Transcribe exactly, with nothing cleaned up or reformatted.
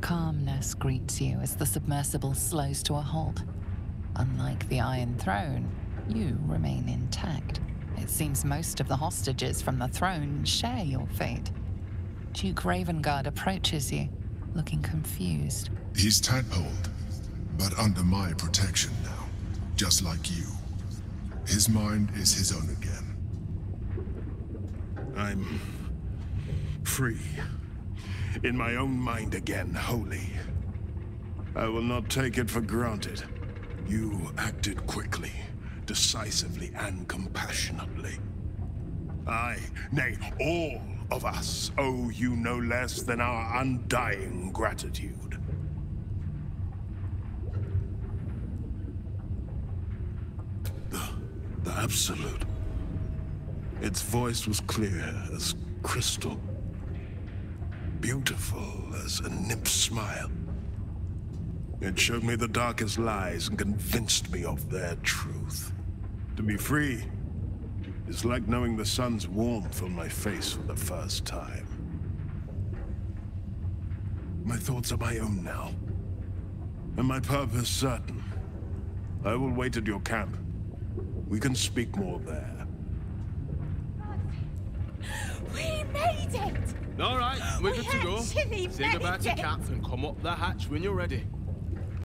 Calmness greets you as the submersible slows to a halt. Unlike the Iron Throne, you remain intact. It seems most of the hostages from the throne share your fate. Duke Ravengard approaches you, looking confused. He's tadpoled, but under my protection now, just like you. His mind is his own again. I'm free. In my own mind again, wholly. I will not take it for granted. You acted quickly, decisively, and compassionately. I, nay, all of us owe you no less than our undying gratitude. The, the Absolute. Its voice was clear as crystal. Beautiful as a nymph's smile. It showed me the darkest lies and convinced me of their truth. To be free is like knowing the sun's warmth on my face for the first time. My thoughts are my own now, and my purpose certain. I will wait at your camp. We can speak more there. We made it! All right, we're good to go. Say goodbye to Captain. Come up the hatch when you're ready.